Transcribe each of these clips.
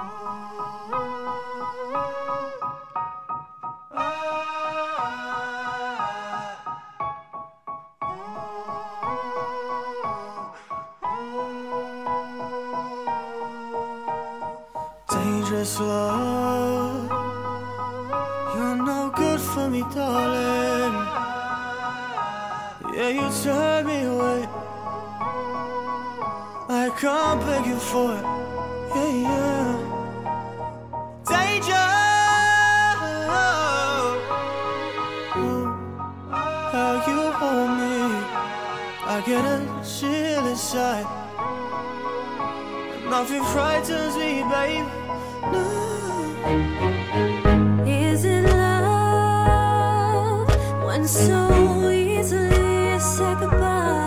Dangerous love, you're no good for me, darling. Yeah, you turn me away, I can't beg you for it. Yeah, yeah. Danger, how you hold me, I get a chill inside. Nothing frightens me, babe. No. Is it love when so easily said goodbye?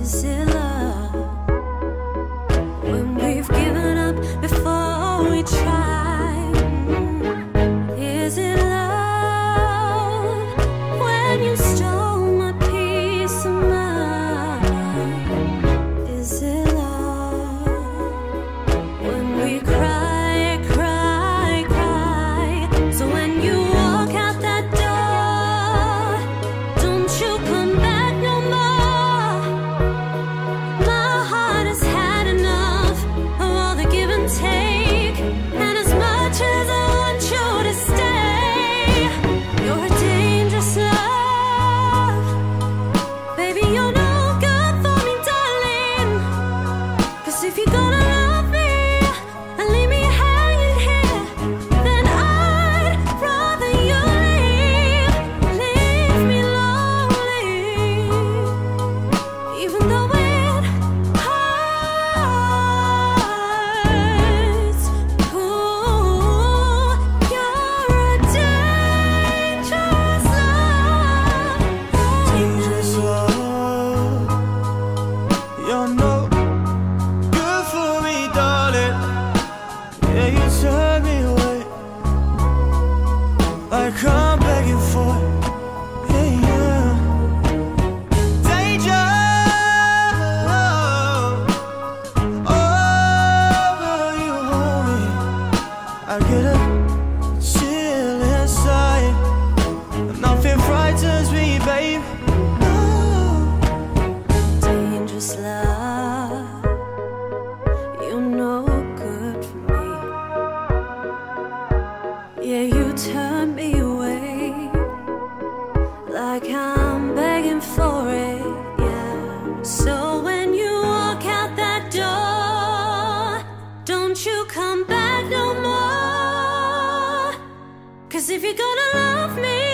Is it love when we've given up before we try? Is it love when you stole my peace of mind? Is it come begging for, yeah, yeah. Danger, oh, you hold me, I get a chill inside. Nothing frightens me, babe. No. Dangerous love, you're no good for me. Yeah, you turn me away, like I'm begging for it, yeah. So when you walk out that door, don't you come back no more. 'Cause if you're gonna love me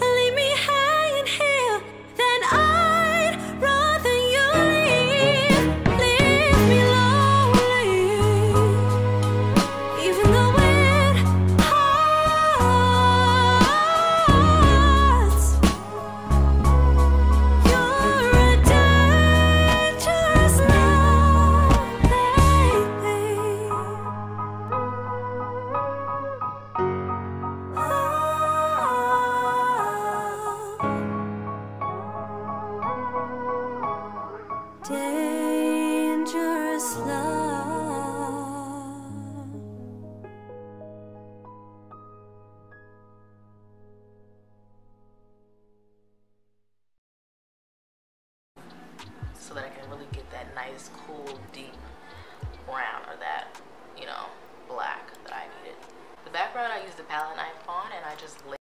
and leave me hanging here, then I'd rather you leave me lonely, even though dangerous love. So that I can really get that nice, cool, deep brown, or that, you know, black that I needed. The background, I used the palette knife on, and I just laid